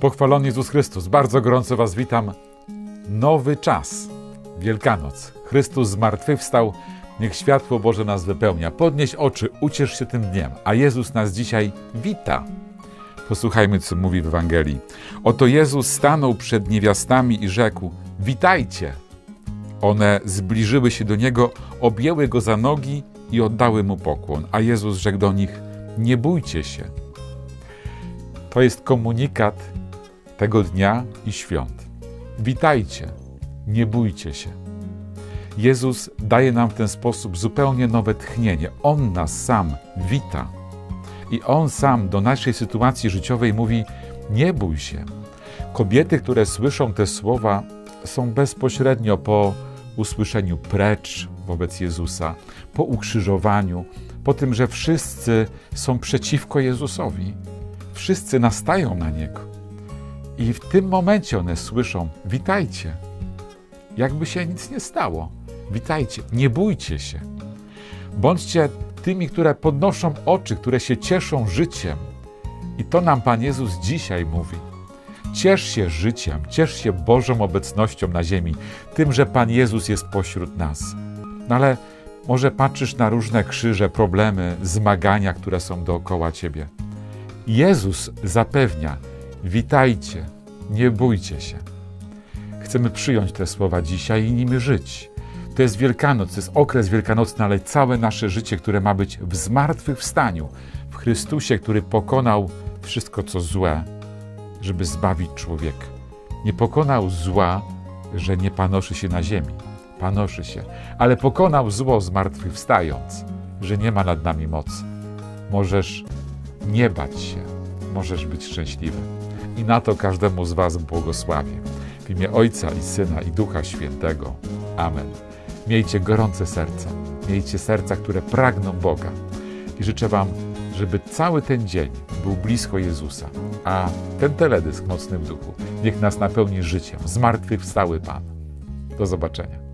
Pochwalony Jezus Chrystus, bardzo gorąco Was witam. Nowy czas, Wielkanoc. Chrystus zmartwychwstał, niech światło Boże nas wypełnia. Podnieś oczy, uciesz się tym dniem, a Jezus nas dzisiaj wita. Posłuchajmy, co mówi w Ewangelii. Oto Jezus stanął przed niewiastami i rzekł: witajcie. One zbliżyły się do Niego, objęły Go za nogi i oddały Mu pokłon. A Jezus rzekł do nich: nie bójcie się. To jest komunikat tego dnia i świąt. Witajcie, nie bójcie się. Jezus daje nam w ten sposób zupełnie nowe tchnienie. On nas sam wita. I On sam do naszej sytuacji życiowej mówi: nie bój się. Kobiety, które słyszą te słowa, są bezpośrednio po usłyszeniu precz wobec Jezusa, po ukrzyżowaniu, po tym, że wszyscy są przeciwko Jezusowi. Wszyscy nastają na Niego. I w tym momencie one słyszą: witajcie. Jakby się nic nie stało. Witajcie, nie bójcie się. Bądźcie tymi, które podnoszą oczy, które się cieszą życiem. I to nam Pan Jezus dzisiaj mówi. Ciesz się życiem, ciesz się Bożą obecnością na ziemi, tym, że Pan Jezus jest pośród nas. No ale może patrzysz na różne krzyże, problemy, zmagania, które są dookoła Ciebie. Jezus zapewnia: witajcie, nie bójcie się. Chcemy przyjąć te słowa dzisiaj i nimi żyć. To jest Wielkanoc, to jest okres wielkanocny, ale całe nasze życie, które ma być w zmartwychwstaniu, w Chrystusie, który pokonał wszystko, co złe, żeby zbawić człowieka. Nie pokonał zła, że nie panoszy się na ziemi, panoszy się, ale pokonał zło zmartwychwstając, że nie ma nad nami mocy. Możesz nie bać się, możesz być szczęśliwy. I na to każdemu z Was błogosławię. W imię Ojca i Syna i Ducha Świętego. Amen. Miejcie gorące serca, miejcie serca, które pragną Boga. I życzę Wam, żeby cały ten dzień był blisko Jezusa, a ten teledysk Mocny w Duchu niech nas napełni życiem. Zmartwychwstały Pan. Do zobaczenia.